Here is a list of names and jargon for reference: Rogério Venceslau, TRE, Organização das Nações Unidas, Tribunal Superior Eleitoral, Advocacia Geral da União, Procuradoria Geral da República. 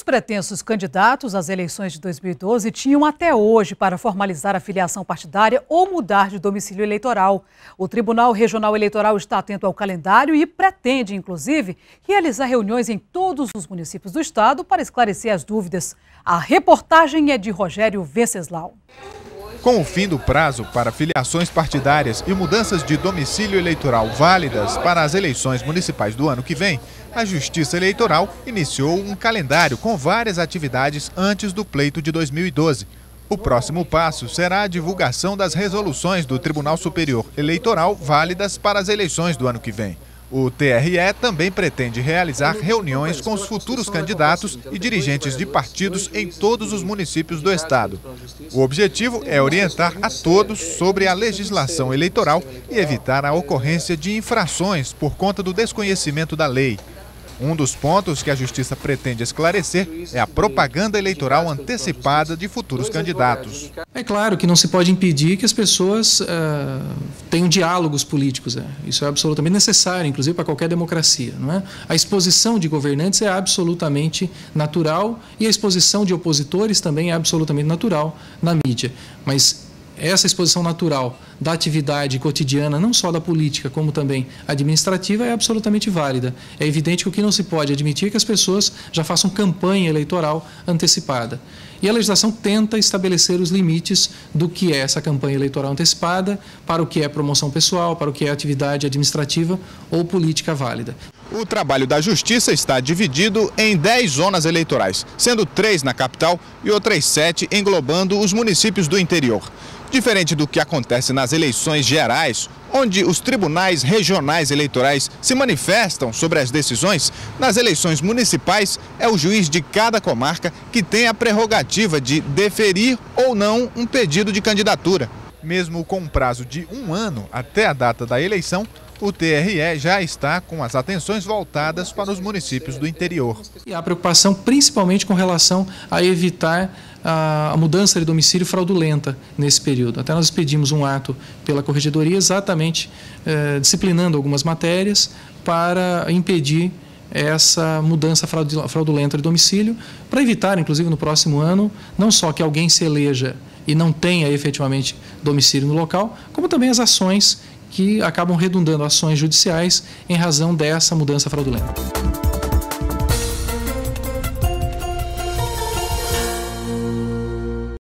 Os pretensos candidatos às eleições de 2012 tinham até hoje para formalizar a filiação partidária ou mudar de domicílio eleitoral. O Tribunal Regional Eleitoral está atento ao calendário e pretende, inclusive, realizar reuniões em todos os municípios do estado para esclarecer as dúvidas. A reportagem é de Rogério Venceslau. Com o fim do prazo para filiações partidárias e mudanças de domicílio eleitoral válidas para as eleições municipais do ano que vem, a Justiça Eleitoral iniciou um calendário com várias atividades antes do pleito de 2012. O próximo passo será a divulgação das resoluções do Tribunal Superior Eleitoral válidas para as eleições do ano que vem. O TRE também pretende realizar reuniões com os futuros candidatos e dirigentes de partidos em todos os municípios do estado. O objetivo é orientar a todos sobre a legislação eleitoral e evitar a ocorrência de infrações por conta do desconhecimento da lei. Um dos pontos que a Justiça pretende esclarecer é a propaganda eleitoral antecipada de futuros candidatos. É claro que não se pode impedir que as pessoas tenham diálogos políticos. Isso é absolutamente necessário, inclusive para qualquer democracia, não é? A exposição de governantes é absolutamente natural e a exposição de opositores também é absolutamente natural na mídia. Mas essa exposição natural da atividade cotidiana, não só da política, como também administrativa, é absolutamente válida. É evidente que o que não se pode admitir é que as pessoas já façam campanha eleitoral antecipada. E a legislação tenta estabelecer os limites do que é essa campanha eleitoral antecipada, para o que é promoção pessoal, para o que é atividade administrativa ou política válida. O trabalho da Justiça está dividido em 10 zonas eleitorais, sendo 3 na capital e outras 7 englobando os municípios do interior. Diferente do que acontece nas eleições gerais, onde os tribunais regionais eleitorais se manifestam sobre as decisões, nas eleições municipais é o juiz de cada comarca que tem a prerrogativa de deferir ou não um pedido de candidatura. Mesmo com um prazo de 1 ano até a data da eleição, o TRE já está com as atenções voltadas para os municípios do interior. E há preocupação principalmente com relação a evitar a mudança de domicílio fraudulenta nesse período. Até nós pedimos um ato pela Corregedoria exatamente disciplinando algumas matérias para impedir essa mudança fraudulenta de domicílio, para evitar, inclusive no próximo ano, não só que alguém se eleja e não tenha efetivamente domicílio no local, como também as ações que acabam redundando ações judiciais em razão dessa mudança fraudulenta.